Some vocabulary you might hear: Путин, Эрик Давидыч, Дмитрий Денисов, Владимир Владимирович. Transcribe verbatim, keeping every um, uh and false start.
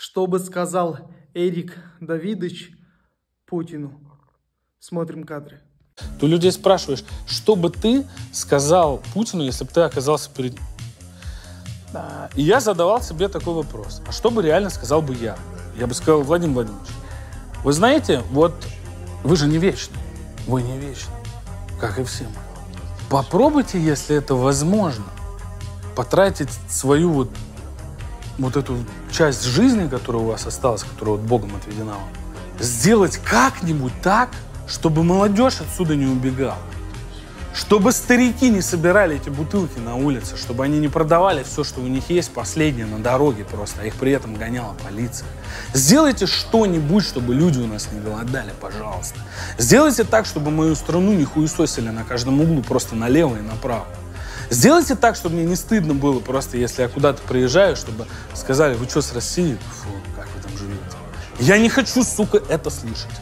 Что бы сказал Эрик Давидыч Путину? Смотрим кадры. Ты людей спрашиваешь, что бы ты сказал Путину, если бы ты оказался перед ним? Да. И я задавал себе такой вопрос. А что бы реально сказал бы я? Я бы сказал: Владимир Владимирович, вы знаете, вот вы же не вечны. Вы не вечны, как и все мы. Попробуйте, если это возможно, потратить свою вот, вот эту часть жизни, которая у вас осталась, которая вот Богом отведена вам, сделать как-нибудь так, чтобы молодежь отсюда не убегала, чтобы старики не собирали эти бутылки на улице, чтобы они не продавали все, что у них есть, последнее на дороге просто, а их при этом гоняла полиция. Сделайте что-нибудь, чтобы люди у нас не голодали, пожалуйста. Сделайте так, чтобы мою страну не хуесосили на каждом углу, просто налево и направо. Сделайте так, чтобы мне не стыдно было просто, если я куда-то приезжаю, чтобы сказали: вы что, с России? Фу, как вы там живете? Я не хочу, сука, это слышать.